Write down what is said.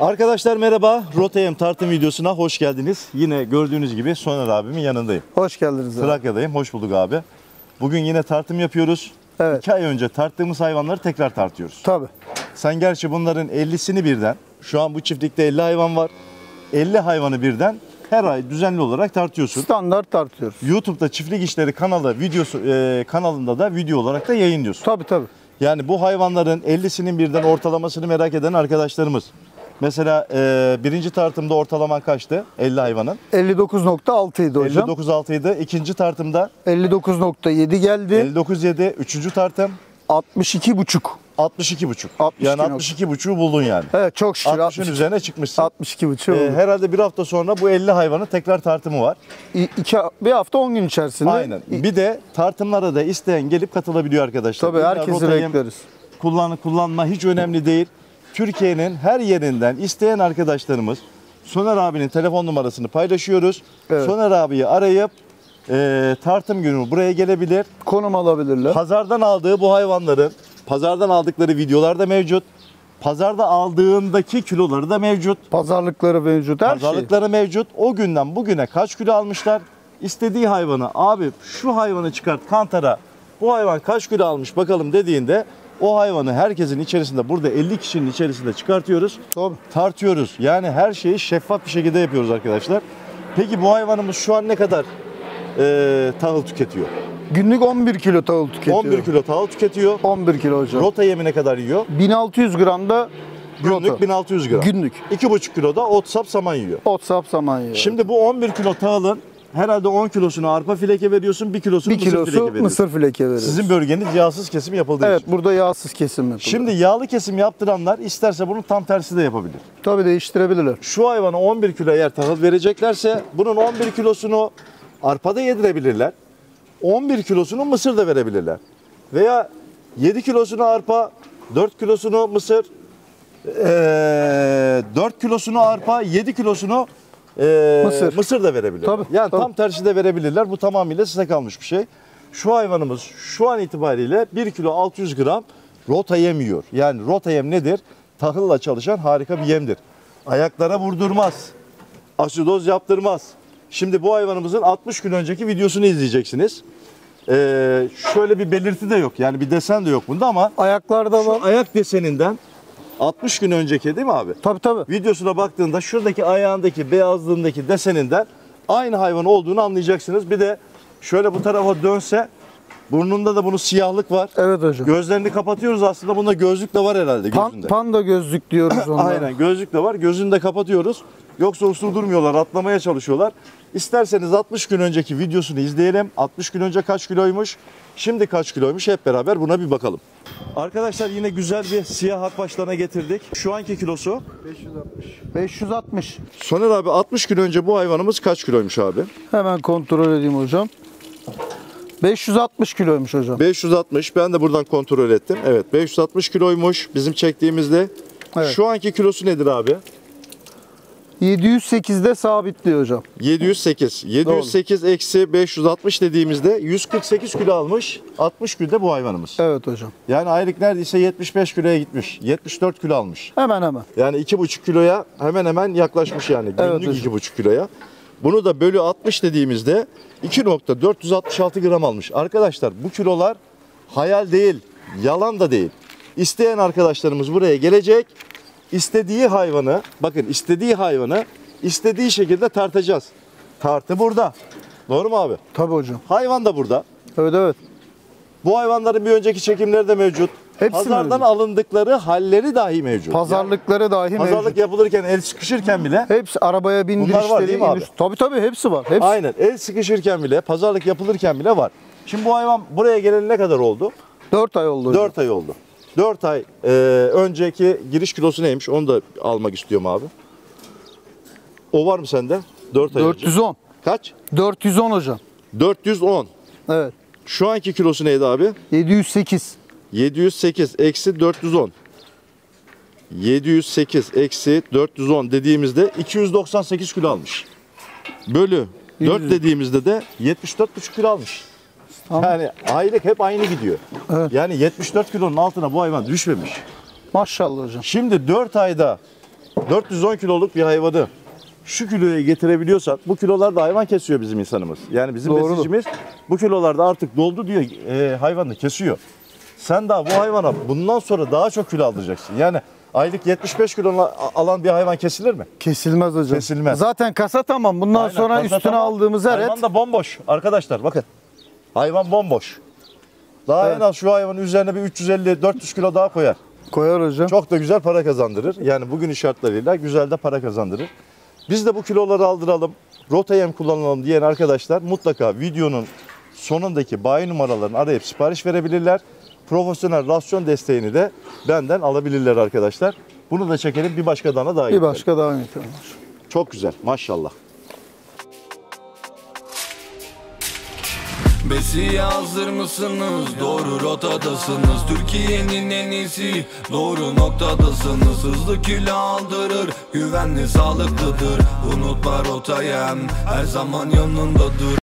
Arkadaşlar merhaba, Rota Yem tartım videosuna hoş geldiniz. Yine gördüğünüz gibi Soner abimin yanındayım. Hoş geldiniz abi. Trakya'dayım, hoş bulduk abi. Bugün yine tartım yapıyoruz. Evet. 2 ay önce tarttığımız hayvanları tekrar tartıyoruz. Tabii. Sen gerçi bunların 50'sini birden, şu an bu çiftlikte 50 hayvan var. 50 hayvanı birden her ay düzenli olarak tartıyorsun. Standart tartıyoruz. YouTube'da Çiftlik İşleri kanalı videosu, kanalında da video olarak da yayınlıyorsun. Tabii tabii. Yani bu hayvanların 50'sinin birden ortalamasını merak eden arkadaşlarımız. Mesela birinci tartımda ortalaman kaçtı 50 hayvanın? 59.6 idi hocam. 59.6 idi. İkinci tartımda? 59.7 geldi. 59.7. Üçüncü tartım? 62.5. 62.5. Yani 62.5'u buldun yani. Evet, çok şükür. 60'ın üzerine çıkmışsın. 62.5 oldu. Herhalde bir hafta sonra bu 50 hayvanın tekrar tartımı var. Bir hafta 10 gün içerisinde. Aynen. Bir de tartımlara da isteyen gelip katılabiliyor arkadaşlar. Tabii, herkesi bekleriz. Kullanma hiç önemli değil. Türkiye'nin her yerinden isteyen arkadaşlarımız, Soner abinin telefon numarasını paylaşıyoruz. Evet. Soner abiyi arayıp tartım günü buraya gelebilir. Konum alabilirler. Pazardan aldığı bu hayvanların, pazardan aldıkları videolar da mevcut. Pazarda aldığındaki kiloları da mevcut. Pazarlıkları mevcut, her Pazarlıkları mevcut. O günden bugüne kaç kilo almışlar? İstediği hayvanı, abi şu hayvanı çıkart kantara, bu hayvan kaç kilo almış bakalım dediğinde, o hayvanı herkesin içerisinde, burada 50 kişinin içerisinde çıkartıyoruz, tabii, tartıyoruz. Yani her şeyi şeffaf bir şekilde yapıyoruz arkadaşlar. Peki bu hayvanımız şu an ne kadar tahıl tüketiyor? Günlük 11 kilo tahıl tüketiyor. 11 kilo tahıl tüketiyor. 11 kilo hocam. Rota yemine kadar yiyor. 1600 gram da rota. Günlük 1600 gram. Günlük. 2,5 kilo da ot sap saman yiyor. Ot sap saman yiyor. Şimdi bu 11 kilo tahılın herhalde 10 kilosunu arpa fileke veriyorsun, 1 kilosunu mısır fileke veriyorsun. Sizin bölgeniz yağsız kesim yapıldığı için. Evet, burada yağsız kesim yapılıyor. Şimdi yağlı kesim yaptıranlar isterse bunun tam tersi de yapabilir. Tabii, değiştirebilirler. Şu hayvana 11 kilo eğer tahıl vereceklerse bunun 11 kilosunu arpa da yedirebilirler. 11 kilosunu mısır da verebilirler. Veya 7 kilosunu arpa, 4 kilosunu mısır, 4 kilosunu arpa, 7 kilosunu mısır da verebilirler. Tabii, yani tabii, tam tersi de verebilirler. Bu tamamıyla size kalmış bir şey. Şu hayvanımız şu an itibariyle 1 kilo 600 gram rota yem yiyor. Yani rota yem nedir? Tahılla çalışan harika bir yemdir. Ayaklara vurdurmaz. Asidoz yaptırmaz. Şimdi bu hayvanımızın 60 gün önceki videosunu izleyeceksiniz. Şöyle bir belirti de yok. Yani bir desen de yok bunda ama ayaklarda var. Ayak deseninden 60 gün önceki, değil mi abi? Tabii tabii. Videosuna baktığında şuradaki ayağındaki beyazlığındaki deseninden aynı hayvan olduğunu anlayacaksınız. Bir de şöyle bu tarafa dönse, burnunda da bunun siyahlık var. Evet hocam. Gözlerini kapatıyoruz aslında. Bunda gözlük de var herhalde gözünde. Panda gözlük diyoruz onlara. Aynen, gözlük de var. Gözünü de kapatıyoruz. Yoksa uslu durmuyorlar, atlamaya çalışıyorlar. İsterseniz 60 gün önceki videosunu izleyelim. 60 gün önce kaç kiloymuş, şimdi kaç kiloymuş, hep beraber buna bir bakalım. Arkadaşlar yine güzel bir siyah akbaşlarına getirdik. Şu anki kilosu? 560. Soner abi 60 gün önce bu hayvanımız kaç kiloymuş abi? Hemen kontrol edeyim hocam. 560 kiloymuş hocam. 560, ben de buradan kontrol ettim. Evet, 560 kiloymuş bizim çektiğimizde. Evet. Şu anki kilosu nedir abi? 708'de sabitliyor hocam. 708. 708 eksi 560 dediğimizde 148 kilo almış. 60 günde bu hayvanımız. Evet hocam. Yani aylık neredeyse 75 kiloya gitmiş. 74 kilo almış. Hemen hemen. Yani 2,5 kiloya hemen hemen yaklaşmış yani. Günlük evet, 2,5 kiloya. Bunu da bölü 60 dediğimizde 2.466 gram almış. Arkadaşlar bu kilolar hayal değil, yalan da değil. İsteyen arkadaşlarımız buraya gelecek. İstediği hayvanı, bakın istediği hayvanı istediği şekilde tartacağız. Tartı burada. Doğru mu abi? Tabii hocam. Hayvan da burada. Evet evet. Bu hayvanların bir önceki çekimleri de mevcut. Hepsi pazardan mevcut, alındıkları halleri dahi mevcut. Pazarlıkları yani, dahi mevcut. Pazarlık yapılırken, el sıkışırken bile. Hepsi arabaya bindirişleri. Bunlar var değil mi abi? Tabii tabii, hepsi var. Hepsi. Aynen, el sıkışırken bile, pazarlık yapılırken bile var. Şimdi bu hayvan buraya geleli ne kadar oldu? 4 ay oldu hocam. 4 ay oldu. 4 ay önceki giriş kilosu neymiş? Onu da almak istiyorum abi. O var mı sende? 4 ay 410. Önce. Kaç? 410 hocam. 410. Evet. Şu anki kilosu neydi abi? 708. 708 eksi 410. 708 eksi 410 dediğimizde 298 kilo almış. Bölü 4 dediğimizde de 74,5 kilo almış. Tamam. Yani aylık hep aynı gidiyor. Evet. Yani 74 kilonun altına bu hayvan düşmemiş. Maşallah hocam. Şimdi 4 ayda 410 kiloluk bir hayvanı şu kiloya getirebiliyorsak, bu kilolarda hayvan kesiyor bizim insanımız. Yani bizim besicimiz bu kilolarda artık doldu diye hayvanı kesiyor. Sen daha bu hayvana bundan sonra daha çok kilo aldıracaksın. Yani aylık 75 kilo alan bir hayvan kesilir mi? Kesilmez hocam. Kesilmez. Zaten kasa tamam. Bundan aynen, sonra üstüne tamam. Aldığımız her hayvan et. Hayvan da bomboş. Arkadaşlar bakın. Hayvan bomboş. Daha evet. En az şu hayvanın üzerine bir 350-400 kilo daha koyar. Koyar hocam. Çok da güzel para kazandırır. Yani bugünün şartlarıyla güzel de para kazandırır. Biz de bu kiloları aldıralım, rota yem kullanalım diyen arkadaşlar mutlaka videonun sonundaki bayi numaralarını arayıp sipariş verebilirler. Profesyonel rasyon desteğini de benden alabilirler arkadaşlar. Bunu da çekelim, bir başka dana daha getirelim. Bir başka daha getirelim. Çok güzel, maşallah. Besi'ye hazır mısınız? Doğru rotadasınız. Türkiye'nin en iyisi, doğru noktadasınız. Hızlı kilo aldırır, güvenli sağlıklıdır. Unutma rota yem, her zaman yanındadır.